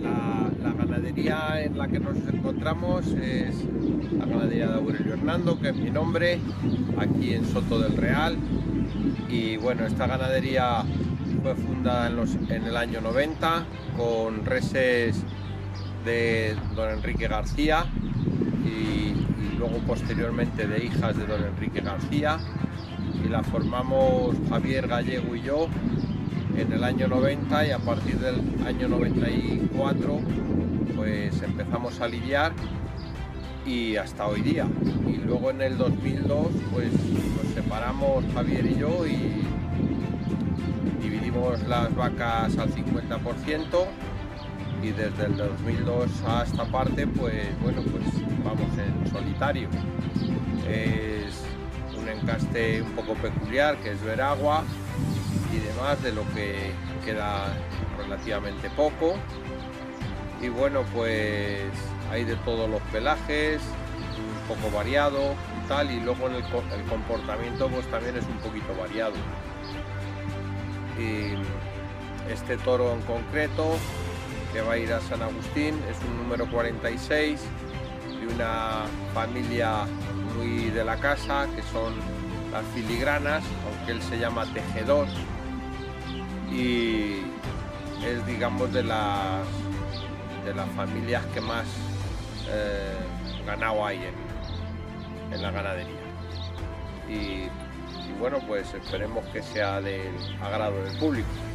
La ganadería en la que nos encontramos es la ganadería de Aurelio Hernando, que es mi nombre, aquí en Soto del Real. Y bueno, esta ganadería fue fundada en el año 90 con reses de don Enrique García y luego posteriormente de hijas de don Enrique García, y la formamos Javier Gallego y yo en el año 90, y a partir del año 94 pues empezamos a lidiar y hasta hoy día. Y luego en el 2002 pues nos separamos Javier y yo y dividimos las vacas al 50%, y desde el 2002 a esta parte pues bueno, pues vamos en solitario. Es un encaste un poco peculiar, que es Veragua y demás, de lo que queda relativamente poco. Y bueno, pues hay de todos los pelajes, un poco variado y tal, y luego el comportamiento pues también es un poquito variado. Y este toro en concreto, que va a ir a San Agustín, es un número 46 de una familia muy de la casa, que son las filigranas, aunque él se llama tejedor, y es, digamos, de las familias que más ganado hay en la ganadería. Y bueno, pues esperemos que sea del agrado del público.